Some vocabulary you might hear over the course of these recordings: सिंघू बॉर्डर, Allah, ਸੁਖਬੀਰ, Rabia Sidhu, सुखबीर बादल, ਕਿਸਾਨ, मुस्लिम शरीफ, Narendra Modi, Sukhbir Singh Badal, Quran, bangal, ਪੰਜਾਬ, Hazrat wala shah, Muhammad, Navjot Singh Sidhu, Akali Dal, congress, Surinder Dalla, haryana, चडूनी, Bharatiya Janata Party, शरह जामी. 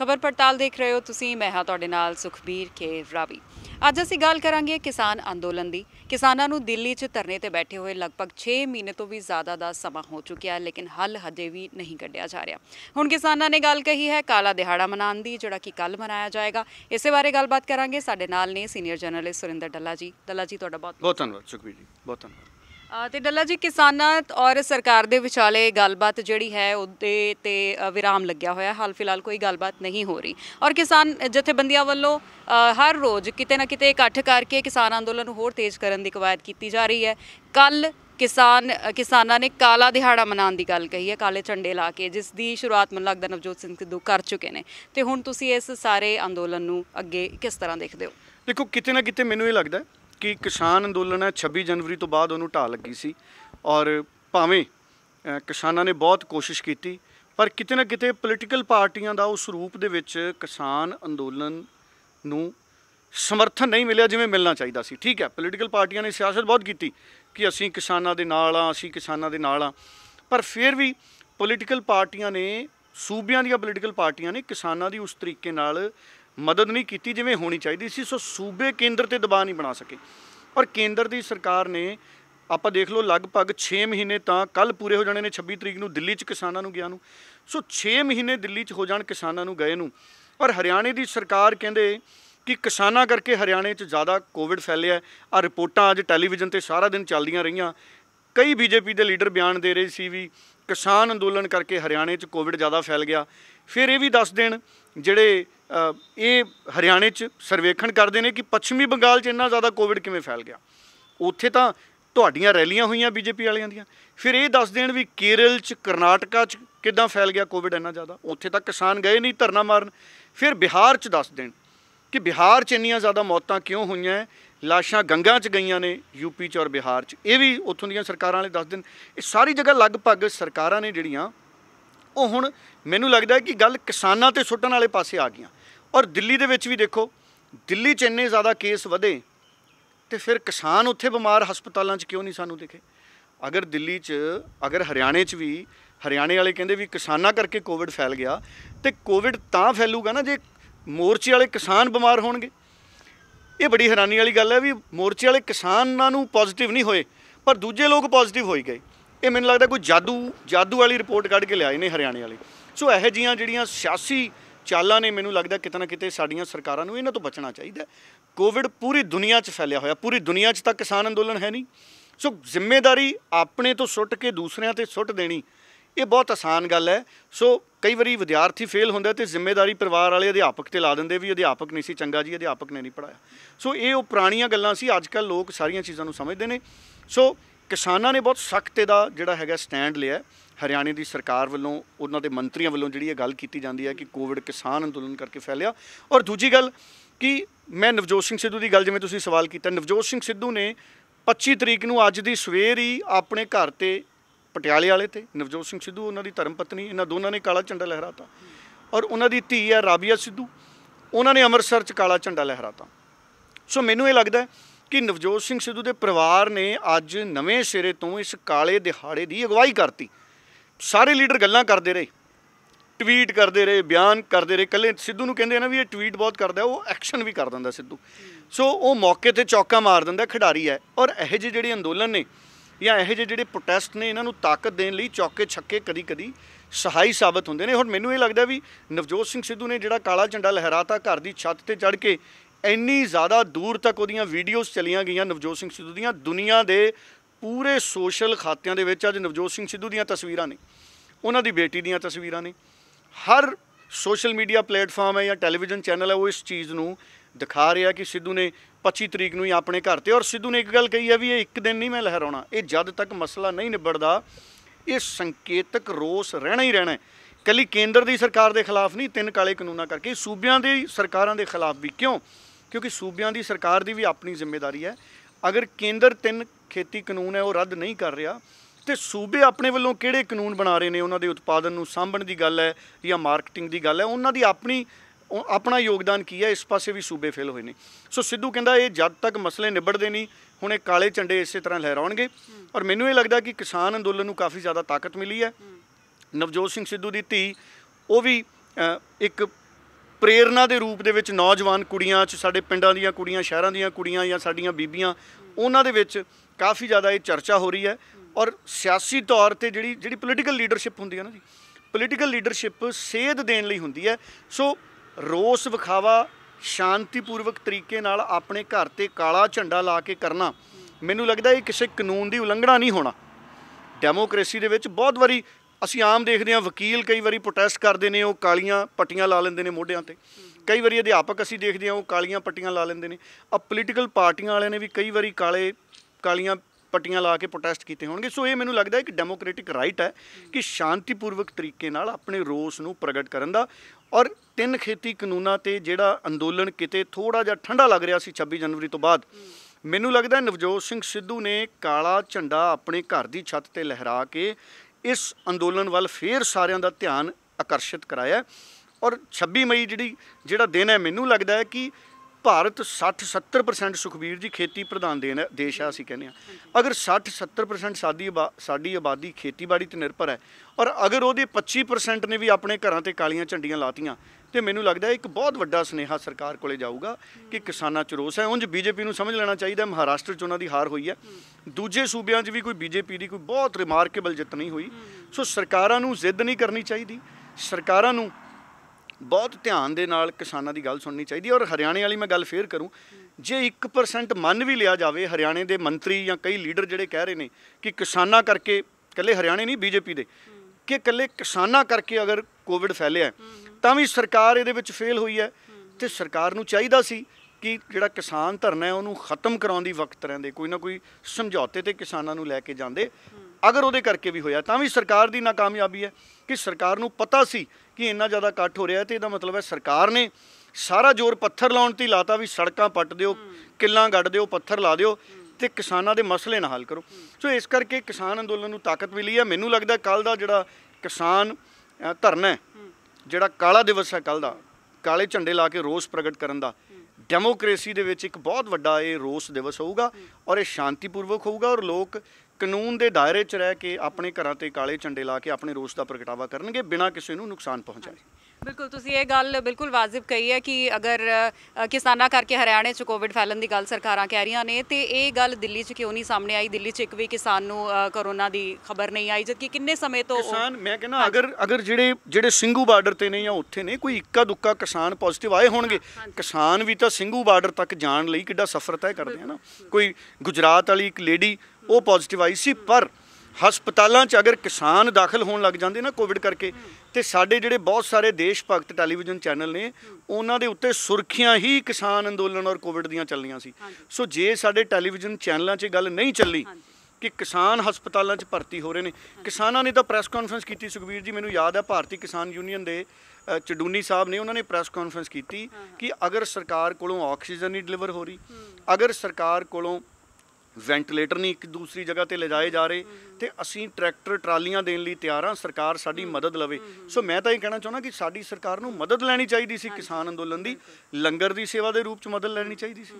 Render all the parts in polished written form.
खबर पड़ताल देख रहे हो तुसी, मैं हां तुहाडे नाल सुखबीर के रावी। अज असीं गल करांगे किसान अंदोलन दी। किसानां नूं दिल्ली च धरने ते बैठे हुए लगभग 6 महीने तो भी ज़्यादा दा समा हो चुकिया है, लेकिन हल हजे भी नहीं कढ़िया जा रहा। हुण किसानां ने गल कही है काला दिहाड़ा मनाउण दी, जिहड़ा कि कल मनाया जाएगा। इस बारे गलबात करांगे। साडे नाल ने सीनियर जर्नलिस्ट सुरिंदर डल्ला जी। डल्ला जी तुहाडा बहुत धन्नवाद। सुखबीर जी बहुत धन्नवाद। तो डल्ला जी, किसानां और सरकार दे विचाले गलबात जिहड़ी है उहदे ते विराम लग्या होया, हाल फिलहाल कोई गलबात नहीं हो रही और किसान जथेबंदियां वल्लों हर रोज़ किते ना किते इकट्ठ करके किसान अंदोलन नूं होर तेज़ करन दी कवायद कीती जा रही है। कल किसानां ने काला दिहाड़ा मनाउण दी गल कही है, काले झंडे ला के, जिस दी शुरुआत मैनूं लगदा नवजोत सिंह सिद्धू कर चुके ने। ते हुण तुसीं इस सारे अंदोलन नूं अग्गे किस तरह देखदे हो? देखो, किते ना किते मैनूं इह लगदा कि किसान अंदोलन है 26 जनवरी तो बाद उन्होंने ढाह लगी सी और भावें किसानों ने बहुत कोशिश की, पर किते ना किते पोलिटिकल पार्टियां दा उस रूप दे विच किसान अंदोलन नूं समर्थन नहीं मिलिया जिवें मिलना चाहिदा सी। ठीक है, पोलिटिकल पार्टियां ने सियासत बहुत की कि असीं किसानों दे नाल आं, असीं किसानों दे नाल आं, पर फिर भी पोलिटिकल पार्टियां ने, सूबियां दीयां पोलिटिकल पार्टियां ने किसानों की उस तरीके नाल मदद नहीं की जिमें होनी चाहिए सी। सो सूबे केंद्र पर दबाव नहीं बना सके और केंद्र की सरकार ने आप देख लो लगभग 6 महीने तो कल पूरे हो जाने ने 26 तरीक को दिल्ली किसानों गया। सो 6 महीने दिल्ली हो जाने किसानों गए न और हरियाणे की सरकार कहते कि किसानों करके हरियाणे ज़्यादा कोविड फैलिया। आ रिपोर्टा अज टैलीविजन पर सारा दिन चल दी रही। कई बीजेपी के लीडर बयान दे रहे सी भी किसान अंदोलन करके हरियाणे कोविड ज़्यादा फैल गया। फिर ये भी दस दिन जेड़े ये हरियाणे सर्वेखण करते हैं कि पश्चिमी बंगाल इन्ना ज़्यादा कोविड किमें फैल गया, उत्थे तां तुहाड़ियां रैलियां हुई बीजेपी वालियां दियां। फिर ये दस दिन भी केरल कर्नाटका किदां फैल गया कोविड इन्ना ज़्यादा, उत्थे तक किसान गए नहीं धरना मारन। फिर बिहार दस दिन कि बिहार इन्नियां ज़्यादा मौतां क्यों हुई, लाशां गंगा गई ने यूपी और बिहार ये भी उत्थों दीयां सरकारां वाले दस दिन। ये सारी जगह लगभग सरकारां ने जिहड़ियां वो हुण मैनूं लगदा है कि गल किसानां ते सुट्टण वाले पासे आ गईयां। और दिल्ली दे विच भी देखो, दिल्ली च इन्ने ज़्यादा केस वधे तो फिर किसान उत्थे बीमार हस्पतालों क्यों नहीं सानूं दिखे? अगर दिल्ली च, अगर हरियाणे च भी हरियाणे वाले कहते भी किसानां करके कोविड फैल गया तो कोविड तां फैलूगा ना जे मोर्चे वाले किसान बीमार होणगे। ये बड़ी हैरानी वाली गल है भी मोर्चे वाले किसानां नूं पॉजिटिव नहीं होए पर दूजे लोग पॉजिटिव हो गए। ये मैनूं लगदा कोई जादू वाली रिपोर्ट कढ़ के लिआए ने हरियाणे वाले। सो इहो जिहियां जिहड़ियां सियासी चालां ने मैनूं लगदा कितना किते साडीआं सरकारां नूं इन्हां तो बचना चाहिदा। कोविड पूरी दुनिया 'च फैलिया होया, पूरी दुनिया 'च तां किसान अंदोलन है नहीं। सो जिम्मेदारी अपने तो सुट के दूसरियां ते सुट देणी ये बहुत आसान गल है। सो कई बारी विद्यार्थी फेल होंदा ते जिम्मेदारी परिवार वाले अध्यापक ते ला दिंदे भी अध्यापक नहीं सी चंगा जी, अध्यापक ने नहीं पढ़ाया। सो ये वो पुराणियां गल्लां सी, अजकल लोग सारियां चीज़ां नूं समझदे ने। सो किसानों ने बहुत सख्त इहदा जिहड़ा हैगा स्टैंड लिया। हरियाणे की सरकार वालों, उन्होंने मंत्रियों वालों जी गल की जाती है कि कोविड किसान अंदोलन करके फैलिया। और दूजी गल कि मैं नवजोत सिंह सिद्धू की गल जिवें तुसीं सवाल किया, नवजोत सिंह सिद्धू ने 25 तरीक को अज की सवेर ही अपने घर से पटियाले वाले ते नवजोत सिंह सिद्धू उन्होंने धर्म पत्नी इन्होंने दोनों ने काला झंडा लहराता और उन्होंने धी है राबिया सिद्धू उन्होंने अमृतसर च काला झंडा लहराता। सो मैनूं ये लगता है कि नवजोत सिंह सिद्धू के परिवार ने अज नवें सिरे तो इस काले दिहाड़े की अगवाई करती। सारे लीडर गल्लां करते रहे, ट्वीट करते रहे, बयान करते रहे। कल्ले सिद्धू नूं कहिंदे ना भी ये ट्वीट बहुत करता है, वो एक्शन भी कर दिंदा सिद्धू। सो वो मौके पर चौका मार दिंदा, खिडारी है। और इहो जिहे जिहड़े अंदोलन ने या इहो जिहे जिहड़े प्रोटेस्ट ने इन्हां नूं ताकत देण लई चौके छक्के कदी कदी सहाई साबित हुंदे ने। हुण मैनूं ये लगदा भी नवजोत सिंह सिद्धू ने जिहड़ा काला झंडा लहराता घर दी छत ते चढ़ के इन्नी ज़्यादा दूर तक उहदियां वीडियोज़ चलियां गईयां नवजोत सिंह सिद्धू दीयां। दुनिया के पूरे सोशल खात्यां दे विच अज नवजोत सिंह सिद्धू दीयां तस्वीरां ने, उन्हां दी बेटी दीयां तस्वीरां ने। हर सोशल मीडिया प्लेटफॉर्म है या टैलीविजन चैनल है वो इस चीज़ नूं दिखा रहा कि सिद्धू ने 25 तरीक नूं ही अपने घर ते। और सिद्धू ने एक गल कही है भी ये एक दिन नहीं मैं लहराउणा, ये जद तक मसला नहीं निबड़दा ये संकेतक रोस रहना ही रहना है। कली केंद्र की सरकार के खिलाफ नहीं, 3 काले कानूनों करके सूबियां दी सरकारां के खिलाफ भी। क्यों? क्योंकि सूबियां दी सरकार की भी अपनी जिम्मेदारी है। अगर केंद्र 3 खेती कानून है वो रद्द नहीं कर रहा तो सूबे अपने वालों किहड़े कानून बना रहे हैं, उन्होंने उत्पादन नूं सांभण की गल है या मार्केटिंग की गल है, उन्होंने अपनी अपना योगदान की है। इस पासे भी सूबे फेल होए ने। सो सिद्धू कहता ये जद तक मसले निबड़ते नहीं हुणे काले झंडे इस तरह लहराउणगे। और मैनूं ये लगता कि किसान अंदोलन नूं काफ़ी ज़्यादा ताकत मिली है। नवजोत सिंह सिद्धू की धी वो भी एक प्रेरणा के रूप दे विच नौजवान कुड़ियाँ साडे पिंडां दीयां कुड़ियां शहरां दीयां कुड़ियां या साडीयां बीबियां उन्हां दे विच काफ़ी ज़्यादा ये चर्चा हो रही है। और सियासी तौर पर जिहड़ी जिहड़ी पोलीटिकल लीडरशिप हुंदी है ना जी, पोलीटिकल लीडरशिप सेध देण लई हुंदी है। सो रोस विखावा शांतिपूर्वक तरीके नाल अपने घर ते काला झंडा ला के करना मैनूं लगदा ये किसी कानून की उलंघना नहीं होना। डेमोक्रेसी दे विच बहुत वारी असीं आम देखदे हां वकील कई वारी प्रोटेस्ट करदे ने, वो कालियां पट्टियां ला लैंदे ने मोढियां ते, कई वारी अध्यापक असीं देखदे हां वो कालियां पट्टियां ला लैंदे ने। पोलीटिकल पार्टियां वालियां ने भी कई वारी कालियां पट्टियां ला के प्रोटेस्ट कीते होणगे। सो ये मैनूं लगदा है कि डेमोक्रेटिक राइट है कि शांतिपूर्वक तरीके नाल अपने रोस नूं प्रगट करन दा। और तीन खेती कानूनां ते जिहड़ा अंदोलन किते थोड़ा जिहा ठंडा लग रिहा सी 26 जनवरी तो बाद, मैनूं लगदा है नवजोत सिंह सिद्धू ने काला झंडा अपने घर की छत ते लहरा के इस अंदोलन वाल फिर सारियां दा ध्यान आकर्षित कराया। और 26 मई जिहड़ा दिन है, मैनूं लगदा है कि भारत 60-70% सुखबीर जी खेती प्रधान देश है। असीं कहने अगर 60-70% साडी आबादी खेतीबाड़ी ते निर्भर है और अगर वो 25% ने भी अपने घरां ते कालियां झंडियां लातियां तो मैनूं लगदा है एक बहुत वड्डा सुनेहा सरकार कोले जाऊगा कि किसानां च रोस है। उंज बीजेपी नूं समझ लेना चाहिए महाराष्ट्र च उन्हां दी हार हुई है, दूजे सूबियां च भी कोई बीजेपी दी कोई बहुत रिमार्केबल जित नहीं हुई। सो सरकारां नूं जिद्द नहीं करनी चाहिदी, सरकारां नूं बहुत ध्यान दे नाल किसानां दी गल सुननी चाहिए। और हरियाणे वाली मैं गल फेर करूँ, जे 1% मन भी लिया जाए हरियाणे दे मंत्री या कई लीडर जिहड़े कह रहे हैं कि किसानां करके कल्ले हरियाणे नहीं बीजेपी दे कि कल्ले किसानां करके अगर कोविड फैलिया तां भी सरकार इहदे विच फेल हुई है। तो सरकार नूं चाहीदा सी कि जिहड़ा किसान धरना है उहनूं खत्म कराउण दी वक्त रहिंदे कोई ना कोई समझौते ते किसानां नूं लैके जांदे। अगर वो करके भी होया तां भी सरकार दी नाकामयाबी है कि सरकार नूं पता सी कि इन्ना ज़्यादा इकट्ठ हो रहा है तो यह मतलब है सरकार ने सारा जोर पत्थर लाने ती लाता भी सड़कां पट्ट दिओ, किल्लां गढ़ दिओ, पत्थर ला दिओ ते किसानां दे मसले ना हल करो। सो इस करके किसान अंदोलन नूं ताकत मिली है। मैनूं लगदा कल दा जिहड़ा किसान धरना जिहड़ा काला दिवस है कल दा, काले झंडे ला के रोस प्रगट करन दा डेमोक्रेसी दे विच इक बहुत वड्डा ये रोस दिवस होऊगा और ये शांतिपूर्वक होऊगा और लोग कानून के दायरे च रह के अपने घरों से काले झंडे ला के अपने रोस का प्रगटावा करेंगे बिना किसी को नुकसान पहुँचाए। बिल्कुल तुसीं ये गल बिल्कुल वाजिब कही है कि अगर किसानां करके हरियाणे च कोविड फैलन दी गल सरकारां कह रही ने तो ये गल दिल्ली च क्यों नहीं सामने आई। दिल्ली च एक भी किसान नूं कोरोना की खबर नहीं आई जबकि किन्ने समय तो किसान मैं कहना अगर जिहड़े सिंघू बार्डर ते ने या उत्थे ने कोई इक्का दुक्का किसान पॉजिटिव आए होणगे, किसान भी तो सिंघू बार्डर तक जाण लई किड्डा सफर तय करदे हैं ना। कोई गुजरात वाली एक लेडी वो पॉजिटिव आई सी पर ਹਸਪਤਾਲਾਂ 'ਚ अगर किसान दाखिल होने लग जाते ना कोविड करके तो साढ़े जोड़े बहुत सारे देश भगत टैलीविजन चैनल ने उन्होंने उत्ते सुर्खियां ही किसान अंदोलन और कोविड दीयां चलनियां सी। सो जे साढ़े टैलीविजन चैनलों 'ਚ गल नहीं चली कि किसान हस्पतालों 'ਚ भर्ती हो रहे हैं, किसानों ने तो प्रैस कॉन्फ्रेंस की सुखबीर जी मैनूं याद है भारतीय किसान यूनियन के चडूनी साहब ने उन्होंने प्रैस कॉन्फ्रेंस की कि अगर सरकार कोलों ऑक्सीजन नहीं डिलीवर हो रही, अगर सरकार कोलों वेंटीलेटर नहीं एक दूसरी जगह पर ले जाए जा रहे तो असीं ट्रैक्टर ट्रालियां देने लिए तैयार हाँ, सरकार साड़ी मदद लवे। सो मैं तो ये कहना चाहुंदा कि साड़ी सरकार नूं मदद लैनी चाहिए सी किसान अंदोलन की, लंगर की सेवा के रूप च मदद लैनी चाहिए सी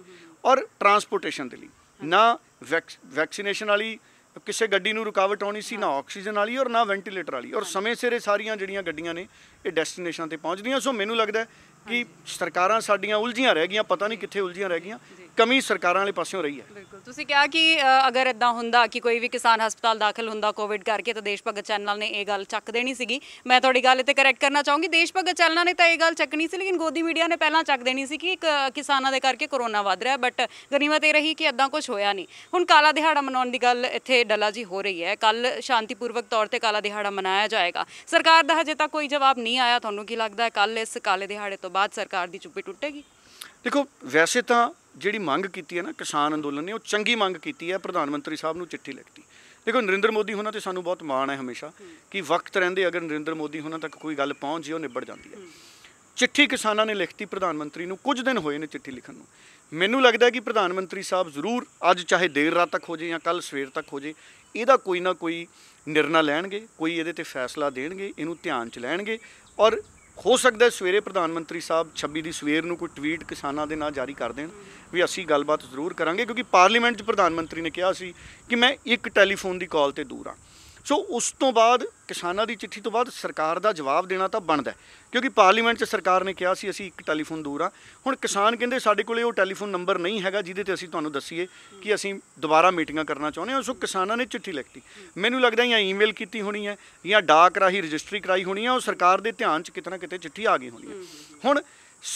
और ट्रांसपोर्टेशन के लिए ना वैक्सीनेशन वाली किसी गड्डी नूं रुकावट आउणी सी, ना ऑक्सीजन वाली और ना वेंटीलेटर वाली और समय सिर सारियां जिहड़ियां गड्डियां ने ये डेस्टिनेशन ते पहुंचदियां। सो मैनूं लगदा कि सरकारां साडियां उलझियां रह गईयां, पता नहीं कित्थे उलझियां रह गईयां, कमी सरकारां वाले पासों रही है। बिल्कुल तुसीं कहा कि अगर इदां हुंदा कि कोई भी किसान हस्पताल दाखिल हुंदा कोविड करके तो देश भगत चैनल ने यह गल चक देनी सी। मैं तुहाडी गल इत्थे करैक्ट करना चाहूँगी, देश भगत चैनल ने तो यह गल चकनी सी लेकिन गोदी मीडिया ने पहलां चक देनी सी कि किसानां दे करके कोरोना वध रहा बट गनीमत यह रही कि इदां कुछ होया नहीं। हुण काला दिहाड़ा मनाउण दी गल इत्थे डल्ला जी हो रही है, कल शांतिपूर्वक तौर पर काला दिहाड़ा मनाया जाएगा, सरकार दा हजे तक कोई जवाब नहीं आया। तुहानूं की लगदा है कल इस काले दिहाड़े तो बाद सरकार दी चुप्पी टुटेगी? देखो वैसे तो जिहड़ी मंग कीती है ना किसान अंदोलन ने वो चंगी मंग कीती है, प्रधानमंत्री साहब नूं चिट्ठी लिखती। देखो नरेंद्र मोदी होना तो सानूं बहुत माण है हमेशा कि वक्त रहंदे अगर नरेंद्र मोदी होना तक कोई गल पहुँच जाए वो निबड़ जाती है। चिट्ठी किसानों ने लिखती प्रधान मंत्री नूं, कुछ दिन होए ने चिट्ठी लिखण नूं। मैनूं लगदा है कि प्रधान मंत्री साहब जरूर अज चाहे देर रात तक हो जाए या कल सवेर तक हो जाए इहदा कोई ना कोई निर्णय लैणगे, कोई इहदे ते फैसला देणगे, इहनूं ध्यान च लैणगे। और हो सकता है सवेरे प्रधानमंत्री साहब 26 की सवेर में कोई ट्वीट किसानों के नाम जारी कर देन भी असी गलबात जरूर करांगे क्योंकि पार्लीमेंट प्रधानमंत्री ने कहा सी कि मैं एक टैलीफोन की कॉल से दूर हाँ। सो उस तो बाद किसानों की चिट्ठी तो बाद सरकार का जवाब देना तो बनता है, क्योंकि पार्लीमेंट च सरकार ने कहा कि असी एक टैलीफोन दूर हाँ। हुण किसान कहिंदे साडे कोले वो टैलीफोन नंबर नहीं है जिहदे ते असीं तुहानूं दसीए कि असीं दोबारा मीटिंगां करना चाहुंदे हां। सो किसानों ने चिट्ठी लिखती, मैनूं लगदा या ईमेल की होनी है या डाक राही रजिस्ट्री कराई होनी है, और सरकार के ध्यान च कितना किते चिट्ठी आ गई होनी है। हुण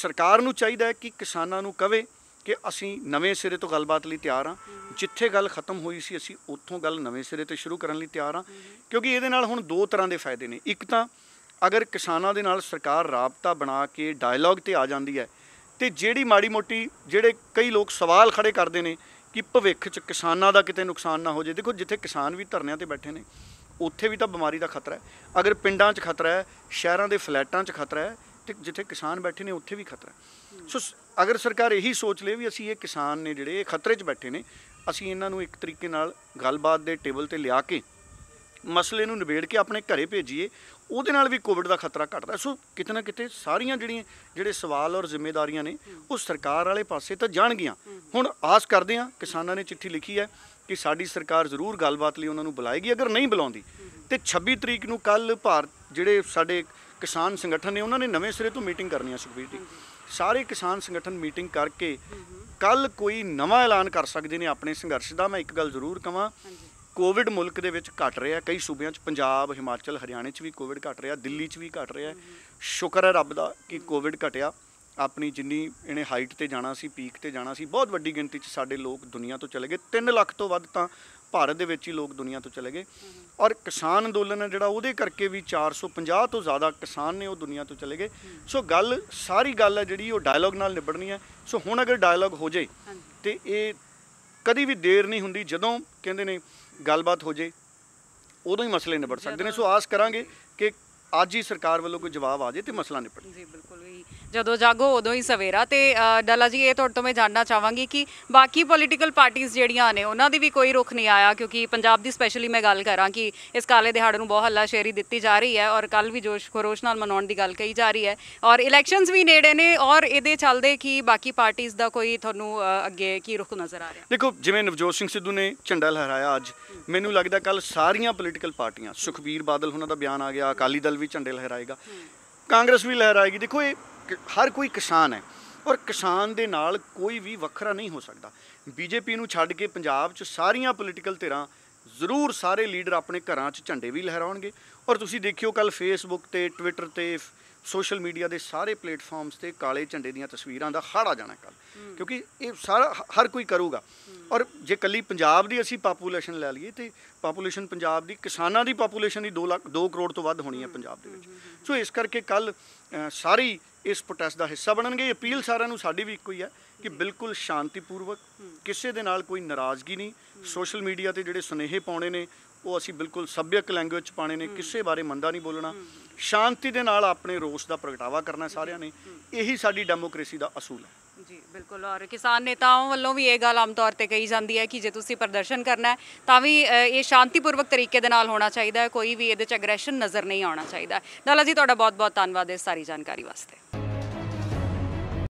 सरकार नूं चाहीदा है कि किसानों नूं कहे कि असी नवें सिरे तो गलबात लिए तैयार हाँ, जिथे गल खत्म हुई सी असी उत्थों गल नवें सिरे तो शुरू करने लिए तैयार हाँ। क्योंकि ये हुण दो तरह के फायदे ने, एक तो अगर किसानों के नाल सरकार राबता बना के डायलॉग ते आ जाती है तो जिहड़ी माड़ी मोटी जिहड़े कई लोग सवाल खड़े करते हैं कि भविष्य च किसानों का कितें नुकसान ना हो जाए। देखो जिथे किसान भी धरनों ते बैठे ने उत्थे भी तो बीमारी का खतरा है, अगर पिंडां च खतरा है, शहरां दे फ्लैटां च खतरा है, तो जिथे किसान बैठे ने उत्थे भी खतरा है। सो अगर सरकार यही सोच ले भी असी ये किसान ने जिहड़े खतरे च बैठे ने असी इन्हां नूं एक तरीके नाल गलबात दे टेबल ते लिया के मसले नूं निबेड़ के अपने घरे भेजिए, उहदे नाल भी कोविड का खतरा घटता है। सो किते ना किते सारियां जिहड़े सवाल और जिम्मेदारियां ने वो सरकार वाले पासे तां जाणगीआं। हुण आस करदे हां किसानां ने चिट्ठी लिखी है कि साडी सरकार जरूर गलबात लई उन्हां नूं बुलाएगी, अगर नहीं बुलाउंदी तो 26 तरीक नूं कल भारत जिहड़े साडे किसान संगठन ने उन्होंने नवें सिरे तो मीटिंग करनी है। सुखबीर जी सारे किसान संगठन मीटिंग करके कल कोई नवा ऐलान कर सकते हैं अपने संघर्ष का। मैं एक गल जरूर कहां, कोविड मुल्क दे विच घट रहा, कई सूबे पंजाब हिमाचल हरियाणे भी कोविड घट रहा, दिल्ली भी घट रहा। शुक्र है रब दा कि कोविड घटिया, अपनी जिन्नी इन्हें हाइट ते जाना सी पीक ते जाना सी बहुत वड्डी गिणती च साडे लोग दुनिया तो चले गए, 3 लाख तो वध तां भारत दे विच ही लोग दुनिया तो चले गए। और किसान अंदोलन है जिहड़ा उहदे करके भी 450 तो ज़्यादा किसान ने वो दुनिया तो चले गए। सो गल सारी गल है जिहड़ी वो डायलॉग नाल निबड़नी है। सो हुण अगर डायलॉग हो जाए तो ये कभी भी देर नहीं हुंदी, जदों कहंदे ने गलबात हो जाए उदों ही मसले निबड़ सकते हैं। सो आस करांगे कि आज ही सरकार वालों कोई जवाब आ जाए तो मसला निपट जी। बिल्कुल जदों जागो उदों ही सवेरा। तो डाला जी ये तो मैं जानना चाहवांगी कि बाकी पोलीटिकल पार्टीज जिहड़ियां ने उन्हां दी भी कोई रुख नहीं आया, क्योंकि पंजाब दी स्पैशली मैं गल करां कि इस काले दिहाड़े नूं बहुत हल्लाशेरी दी जा रही है और कल भी जोश खरोश नाल मनाउण दी गल कही जा रही है और इलैक्शनस भी नेड़े ने, और इहदे चलदे कि बाकी पार्टीज दा कोई तुहानूं अगे की रुख नज़र आ रहा? देखो जिवें नवजोत सिंह सिद्धू ने झंडा लहराया अज, मैनूं लगदा कल सारियां पोलीटिकल पार्टियां, सुखबीर बादल उन्हां दा बयान आ गया, अकाली दल भी झंडे लहराएगा, कांग्रेस भी लहराएगी। देखो ये हर कोई किसान है और किसान दे नाल कोई भी वखरा नहीं हो सकता। बीजेपी नूं छड्ड के पंजाब च सारियां पोलीटिकल धिरां जरूर सारे लीडर अपने घरां च झंडे भी लहराउणगे। और तुसीं देखियो कल फेसबुक ते ट्विटर ते सोशल मीडिया के सारे प्लेटफॉर्म्स ते काले झंडे दियां तस्वीरां दा हड़ आ जाना कल, क्योंकि ये सारा हर कोई करूगा। और जे कली पंजाब दी असीं पापूलेशन लै लईए ते पापूलेशन पंजाब दी किसानां दी पापूलेशन ही 2 करोड़ तो वध होनी है पंजाब दे विच। सो इस करके कल सारी इस प्रोटेस्ट का हिस्सा बनणगे। अपील सारिआं नूं साडी भी इक्को ही है कि बिल्कुल शांतिपूर्वक किसी दे नाल कोई नाराज़गी नहीं। सोशल मीडिया ते जिहड़े सुनेहे पाउणे ने वो असीं बिल्कुल सभ्यक लैंगुएज पाने ने, किसी बारे मंदा नहीं बोलना, शांति दे नाल अपने रोस का प्रगटावा करना सारिआं ने। यही साडी डेमोक्रेसी का असूल है जी। बिल्कुल और किसान नेताओं वालों भी ये गल आम तौर पर कही जाती है कि जे तुसीं प्रदर्शन करना है तो भी ये शांतिपूर्वक तरीके दे नाल होना चाहिए, कोई भी ये अग्रैशन नज़र नहीं आना चाहिए। डाला जी तुहाडा बहुत बहुत धन्नवाद इस सारी जानकारी वास्ते।